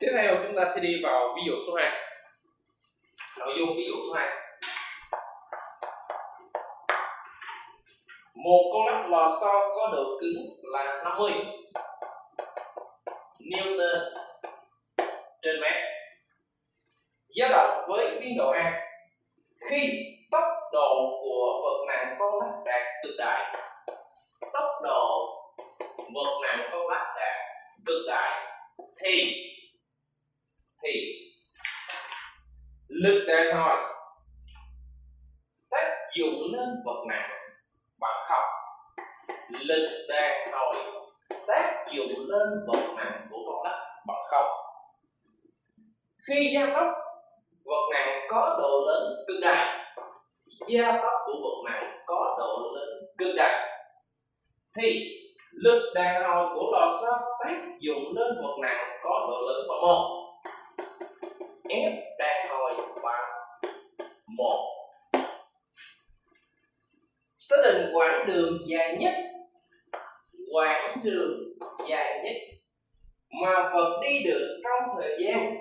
Tiếp theo chúng ta sẽ đi vào ví dụ số 2. Nội dung ví dụ số 2. Một con lắc lò xo có độ cứng là 50 Newton trên mét, dao động với biên độ A. Khi tốc độ của vật nặng con lắc đạt cực đại, thì lực đàn hồi tác dụng lên vật nặng bằng không. Lực đàn hồi tác dụng lên vật nặng của con lắc bằng không. Khi gia tốc vật nặng có độ lớn cực đại, thì lực đàn hồi của lò xo tác dụng lên vật nặng có độ lớn bằng 1. F đàn hồi bằng 1. Xác định quãng đường dài nhất mà vật đi được trong thời gian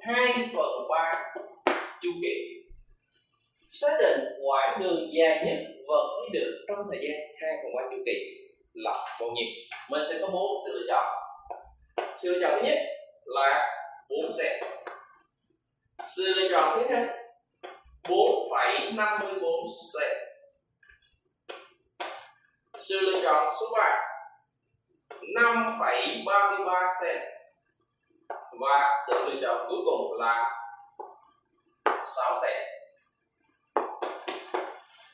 2/3 chu kỳ. Xác định quãng đường dài nhất vật đi được trong thời gian 2/3 chu kỳ là bao nhiêu? Mình sẽ có 4 sự lựa chọn. Sự lựa chọn thứ nhất là 4 cm. Sự lựa chọn thứ hai 4,54 cm. Sự lựa chọn số 3 5,33 cm. Và sự lựa chọn cuối cùng là 6 cm.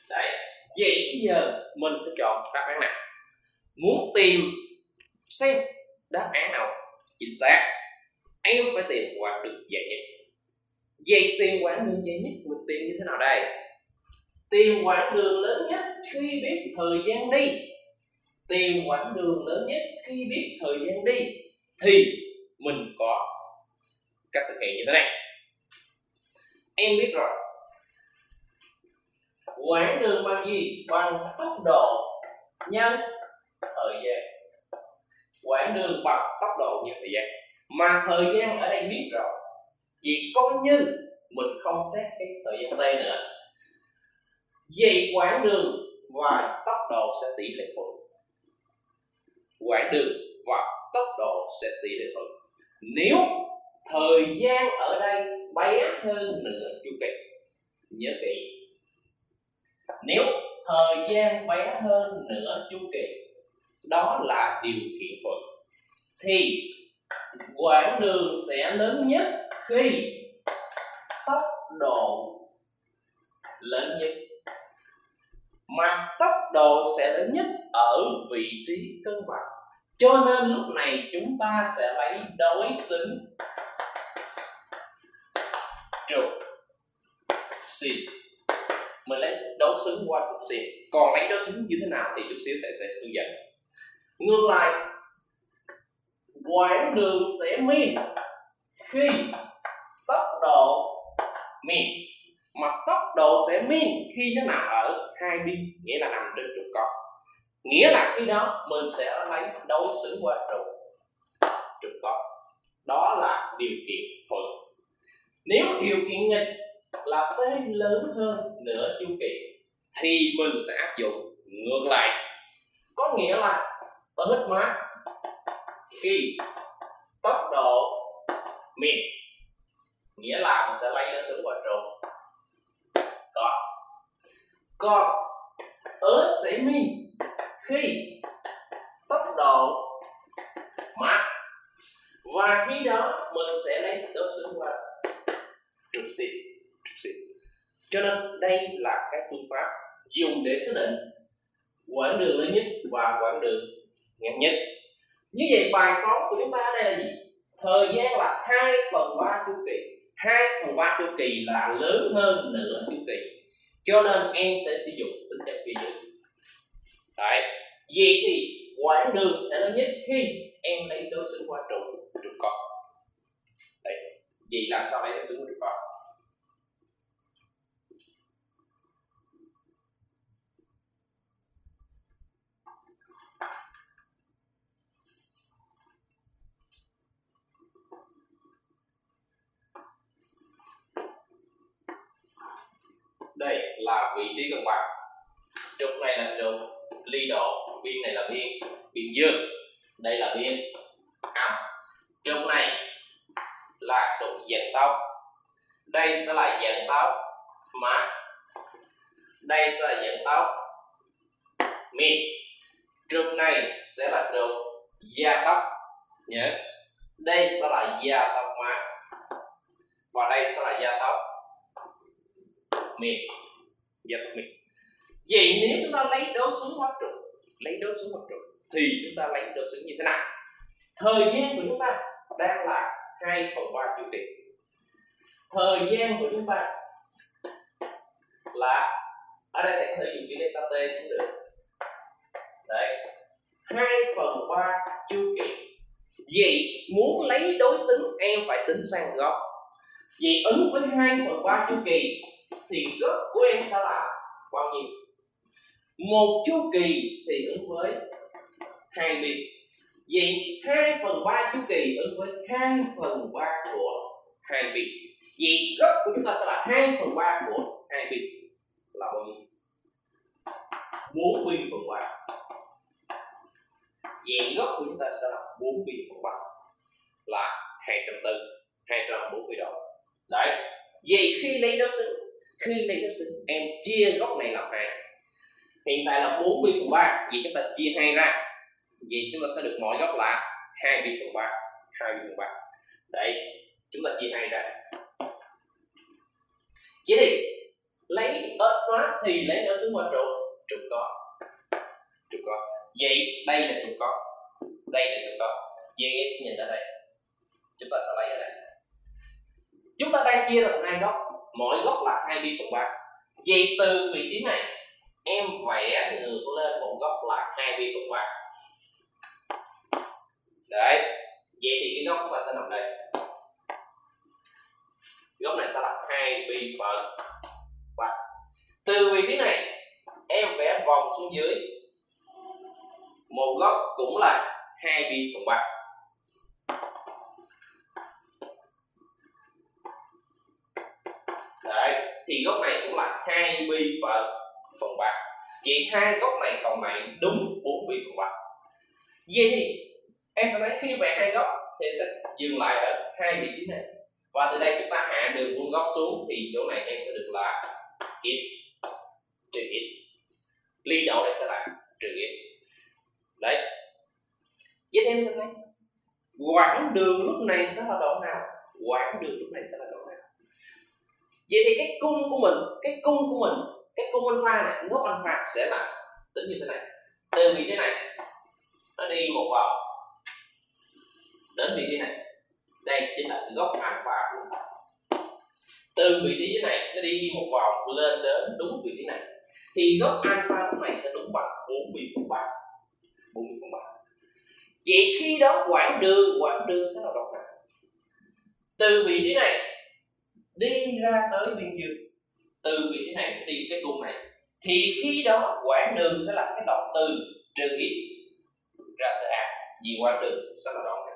Đấy, vậy bây giờ mình sẽ chọn đáp án nào? Muốn tìm xem đáp án nào chính xác, em phải tìm quãng đường dài nhất. Vậy tìm quãng đường dài nhất mình tìm như thế nào đây? Tìm quãng đường lớn nhất khi biết thời gian đi. Thì mình có cách thực hiện như thế này. Em biết rồi, quãng đường bằng gì? Bằng tốc độ nhân thời gian. Mà thời gian ở đây biết rồi, chỉ có như mình không xét cái thời gian t nữa. Vậy quãng đường và tốc độ sẽ tỷ lệ thuận. Nếu thời gian ở đây bé hơn nửa chu kỳ, nhớ kỹ, đó là điều kiện thuận, thì quãng đường sẽ lớn nhất khi tốc độ lớn nhất, mà tốc độ sẽ lớn nhất ở vị trí cân bằng. Cho nên lúc này chúng ta sẽ lấy đối xứng trục sin. Mình lấy đối xứng qua trục sin. Còn lấy đối xứng như thế nào thì chút xíu thầy sẽ hướng dẫn. Ngược lại, quãng đường sẽ min khi tốc độ min, mà tốc độ sẽ min khi nó nằm ở hai biên, nghĩa là nằm trên trục cos. Nghĩa là khi đó mình sẽ lấy đối xứng qua trục cos. Đó là điều kiện thuận. Nếu điều kiện nghịch là t lớn hơn nửa chu kỳ thì mình sẽ áp dụng ngược lại. Có nghĩa là ta hít mát khi tốc độ min, nghĩa là mình sẽ lấy đối xứng qua trục cos. Còn sẽ min khi tốc độ max, và khi đó mình sẽ lấy đối xứng qua trục sin. Cho nên đây là cái phương pháp dùng để xác định quãng đường lớn nhất và quãng đường ngắn nhất. Như vậy bài toán của chúng ta ở đây là gì? Thời gian là 2/3 chu kỳ. 2/3 chu kỳ là lớn hơn nửa chu kỳ. Cho nên em sẽ sử dụng tính chất vi dự. Đấy, vậy thì quãng đường sẽ lớn nhất khi em lấy đối xứng qua trục cos. Đấy, vậy làm sao lấy đối xứng qua trục cos? vị trí cân bằng. Trục này là trục ly độ, biên này là biên dương, đây là biên âm. Trục này là trục dạng tóc, đây sẽ là dạng tóc mát, đây sẽ là dạng tóc mi. Trục này sẽ là trục gia tóc nhớ, đây sẽ là gia tóc mát và đây sẽ là gia tóc mi. Vậy nếu chúng ta lấy đối xứng hóa trục, thì chúng ta lấy đối xứng như thế nào? Thời gian của chúng ta đang là 2/3 chu kỳ. Thời gian của chúng ta là ở đây ta có thể dùng chữ delta t cũng được. Đấy, 2/3 chu kỳ. Vậy muốn lấy đối xứng em phải tính sang góc. Vậy ứng với 2/3 chu kỳ thì góc của em sẽ là bao nhiêu? Một chu kỳ thì ứng với 2 biên. Vậy 2/3 chu kỳ ứng với 2/3 của 2 biên. Vậy góc của chúng ta sẽ là 2/3 của 2 biên là bao nhiêu? 4 pi/3. Vậy góc của chúng ta sẽ là 4 pi/3 là 240 độ. Đấy. Vậy khi lấy đối xứng em chia góc này làm 2. Hiện tại là 4 pi/3, vậy chúng ta chia 2 ra. Vậy chúng ta sẽ được mỗi góc là 2 pi/3, 2 pi/3. Đấy, chúng ta chia 2 ra. Chỉ đi lấy Earth thì lấy đối xứng qua trục có. Vậy đây là trục có, vậy em sẽ nhìn ở đây, chúng ta sẽ lấy ở đây. Chúng ta đang chia thành 2 góc, mỗi góc là 2 pi/3. Vậy từ vị trí này em vẽ ngược lên một góc là 2 pi/3. Đấy, vậy thì cái góc của ta sẽ nằm đây. Góc này sẽ là 2 pi/3. Từ vị trí này em vẽ vòng xuống dưới, một góc cũng là 2 pi/3. Đấy, thì góc này cũng là 2 pi/3. Vậy hai góc này cộng lại đúng 4 pi/3. Vậy thì em sẽ thấy khi vẽ 2 góc thì sẽ dừng lại ở 2 vị trí này, và từ đây chúng ta hạ đường vuông góc xuống thì chỗ này em sẽ được là x trừ x, ly độ này sẽ là trừ x. Đấy, vậy em sẽ thấy quãng đường lúc này sẽ là độ nào, vậy thì cái cung của mình, cái cung alpha này, góc alpha sẽ là tính như thế này. Từ vị trí này nó đi một vòng đến vị trí này, đây chính là góc alpha của chúng ta. Từ vị trí này nó đi một vòng lên đến đúng vị trí này thì góc alpha lúc này sẽ đúng bằng 4 pi/3. Vậy khi đó quãng đường sẽ là đâu nào? Từ vị trí này đi ra tới biên dương, từ vị trí này đi cái cung này thì khi đó quãng đường sẽ là cái đoạn từ trừ x ra tới a, vì quãng đường sẽ là đoạn này.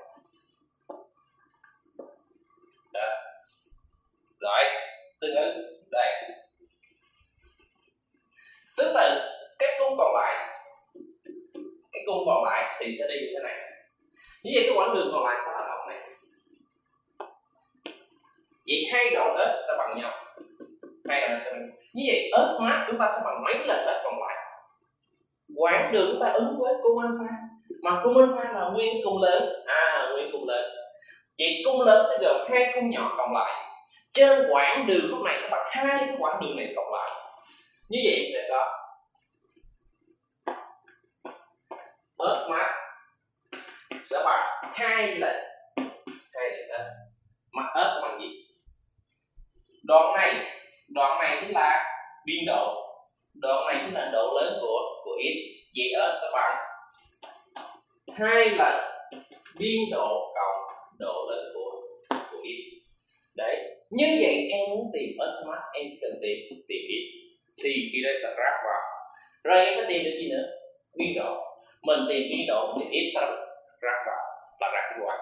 Rồi, tương ứng đây. Tương tự cái cung còn lại thì sẽ đi như thế này. Như vậy cái quãng đường còn lại sẽ là đoạn này. Vậy hai đoạn S sẽ bằng nhau. Như vậy S mát chúng ta sẽ bằng mấy lần S còn lại. Quãng đường chúng ta ứng với cung alpha, mà cung alpha là nguyên cung lớn, Vậy cung lớn sẽ gồm 2 cung nhỏ cộng lại. Trên quãng đường lúc này sẽ bằng 2 cái quãng đường này cộng lại. Như vậy em sẽ có S mát sẽ bằng 2 lần S. Mà S bằng gì? Đoạn này chính là biên độ, đoạn này chính là độ lớn của x. Vậy S sẽ bằng 2 lần biên độ cộng độ lớn của x. Đấy, như vậy em muốn tìm S mát em cần tìm x, thì khi đó sẽ ráp vào. Rồi em có tìm được gì nữa? Biên độ. Mình tìm biên độ thì x sẽ ráp vào là ra kết quả.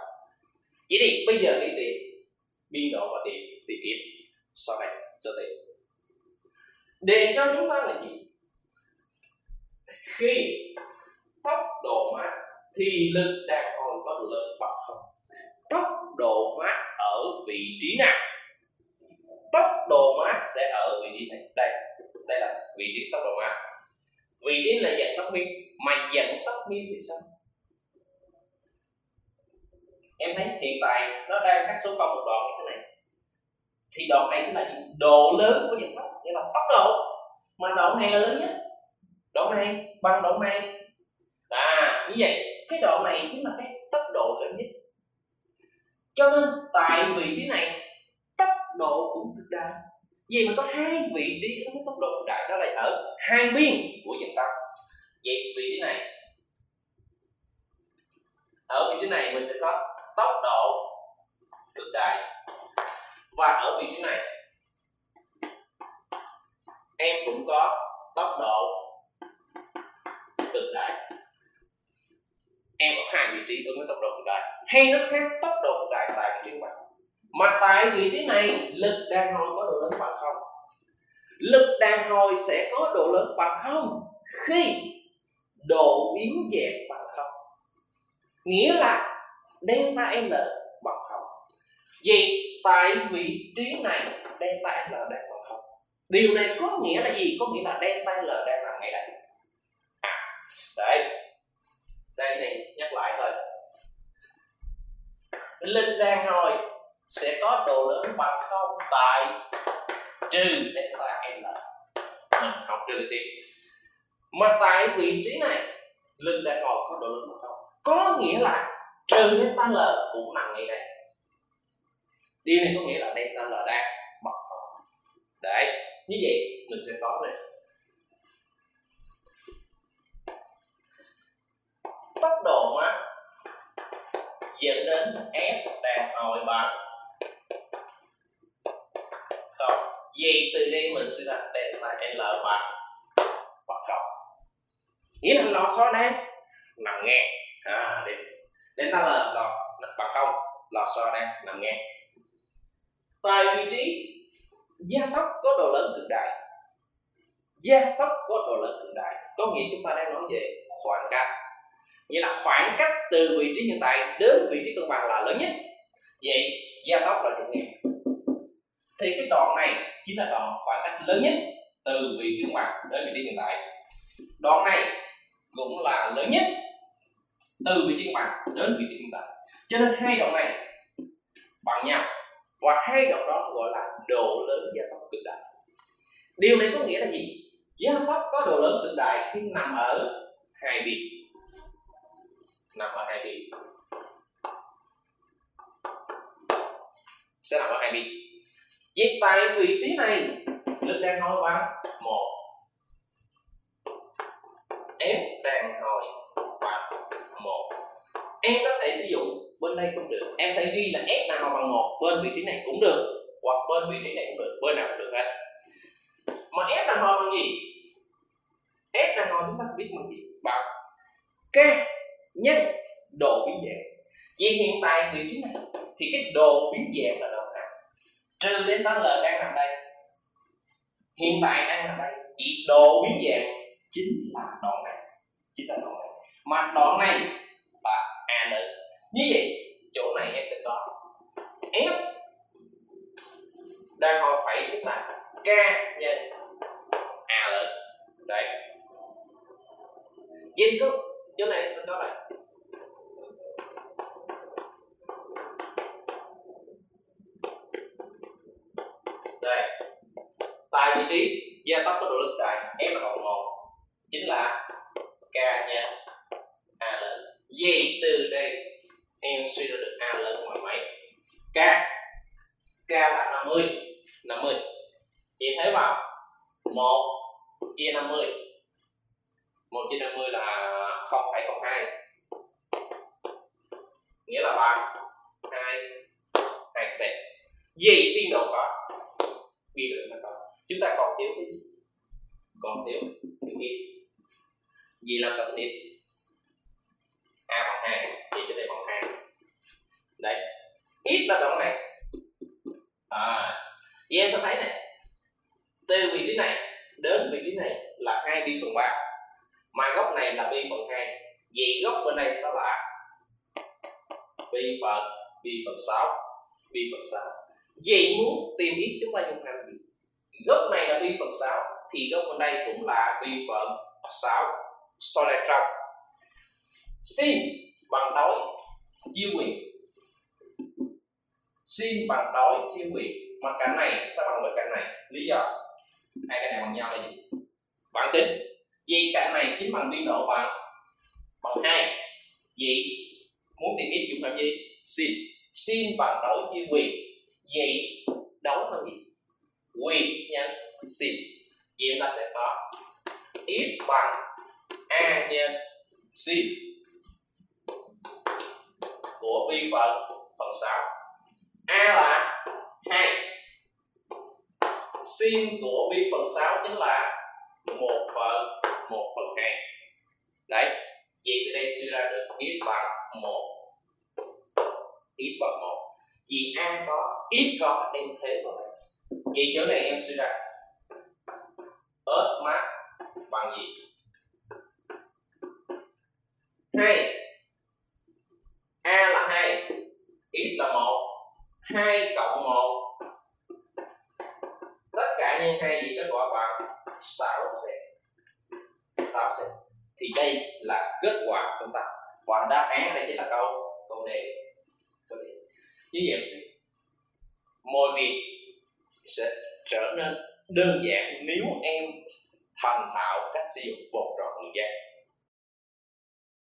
Chỉ đi bây giờ đi tìm biên độ và tìm x, sau này sẽ tìm Điện cho chúng ta là gì? Khi tốc độ mát thì lực đàn hồi có lớn bằng không. Tốc độ mát ở vị trí nào? Tốc độ mát sẽ ở vị trí này. Đây, đây là vị trí tốc độ mát. Vị trí là dạng tắc niên, mà dạng tắc niên thì sao? Em thấy hiện tại nó đang cách số 0 một đoạn như thế này. Thì đoạn này chính là độ lớn của dạng tốc, nghĩa là tốc độ. Mà đoạn này là lớn nhất. Đoạn này bằng đoạn này. À, như vậy cái đoạn này chính là cái tốc độ lớn nhất. Cho nên tại vị trí này tốc độ cũng cực đại. Vì mà có hai vị trí có tốc độ cực đại, đó là ở hai biên của dạng tốc. Vậy vị trí này, ở vị trí này mình sẽ có tốc độ cực đại, và ở vị trí này em cũng có tốc độ cực đại. Em ở hai vị trí tôi mới tốc độ cực đại, hay nó khác tốc độ cực đại tại vị trí này. Mà tại vị trí này lực đàn hồi có độ lớn bằng không. Lực đàn hồi sẽ có độ lớn bằng không khi độ biến dạng bằng không, nghĩa là delta L bằng không. Vì tại vị trí này delta L đang bằng không. Điều này có nghĩa là gì? Có nghĩa là delta L đang là ngay đây. Đấy, đây này, nhắc lại thôi. Lực đàn hồi sẽ có độ lớn bằng không tại trừ delta L. Mình học trừ đi tiếp. Mà tại vị trí này lực đàn hồi có độ lớn bằng không, có nghĩa là trừ delta L cũng nằm ngay đây. Điều này có nghĩa là delta L đang bằng không. Đấy, như vậy mình sẽ có này, tốc độ mà dẫn đến F đàn hồi bằng không. Vì từ đây mình sẽ đặt delta L bằng không, nghĩa là lò xo đang nằm ngang. À, delta L bằng không, lò xo đang nằm ngang. Tại vị trí gia tốc có độ lớn cực đại, gia tốc có độ lớn cực đại có nghĩa chúng ta đang nói về khoảng cách. Nghĩa là khoảng cách từ vị trí hiện tại đến vị trí cân bằng là lớn nhất. Vậy gia tốc là trung gian. Thì cái đoạn này chính là đoạn khoảng cách lớn nhất từ vị trí cân bằng đến vị trí hiện tại. Đoạn này cũng là lớn nhất từ vị trí cân bằng đến vị trí hiện tại. Cho nên hai đoạn này bằng nhau, và hai đoạn đó gọi là độ lớn gia tốc cực đại. Điều này có nghĩa là gì? Gia tốc có độ lớn cực đại khi nằm ở hai biên. Nằm ở hai biên. Vậy tại vị trí này lực đàn hồi bằng 1, F đàn hồi bằng 1. Em có thể sử dụng bên đây cũng được, em phải ghi là F đàn hồi bằng 1 bên vị trí này cũng được, hoặc bên vị trí này cũng được, bên nào cũng được hết. Mà F đàn hồi bằng gì? F đàn hồi chúng ta biết bằng gì? Bằng K nhân độ biến dạng. Chỉ hiện tại vị trí này thì cái độ biến dạng là đoạn nào? Trừ delta L đang nằm đây, hiện tại đang nằm đây, chỉ độ biến dạng chính là đoạn này. Mà đoạn này là a lớn. Như vậy chỗ này em sẽ có F đang hồi phải chính là K nhân a lớn. Đấy, chính thức chỗ này em sẽ có là tại vị trí gia tốc có độ lớn đại F là 1 chính là K nhân a lớn. Vì từ đây em suy ra được a lớn bằng mấy? K là 50. Vậy thế vào 1 chia 50, 1 chia 50 là 0,02, nghĩa là bằng 2 cm. Vì biên độ có, chúng ta còn thiếu cái gì? Còn thiếu cái gì? Vì làm sao tính điểm? A bằng 2, thì cái này bằng 2. Đấy, ít là đoạn này. À, vậy em sẽ thấy này, từ vị trí này này là pi phần 2, vậy góc bên này sẽ là pi phần 6, vậy muốn tìm x chúng ta dùng hàm gì? Góc này là pi phần 6 thì góc bên đây cũng là pi phần 6. Sau này trong sin bằng đối chia quyền, sin bằng đối chia quyền, mà cạnh này sao bằng với cạnh này, lý do hai cái này bằng nhau là gì? Bán kính. Vì cạnh này chính bằng biên độ bằng 2. Vậy muốn tìm x dùng làm gì? Sin. Sin bằng đối chia quyền. Vậy đối bằng gì? Quyền nhân sin. Vậy chúng ta sẽ có x bằng a nhân sin của pi phần 6. A là 2. Sin của pi phần 6 chính là 1/2. Đấy, vậy từ đây suy ra được x bằng 1. Vì a có, x có đem thế vào đây. Vậy chỗ này em suy ra S max bằng gì? 2. A là 2, x là 1. 2 + 1 tất cả nhân 2 gì kết quả bằng 6 c. Thì đây là kết quả của chúng ta, và đáp án đây chính là câu D. Như vậy mọi việc sẽ trở nên đơn giản nếu em thành thạo cách sử dụng vòng tròn thời gian.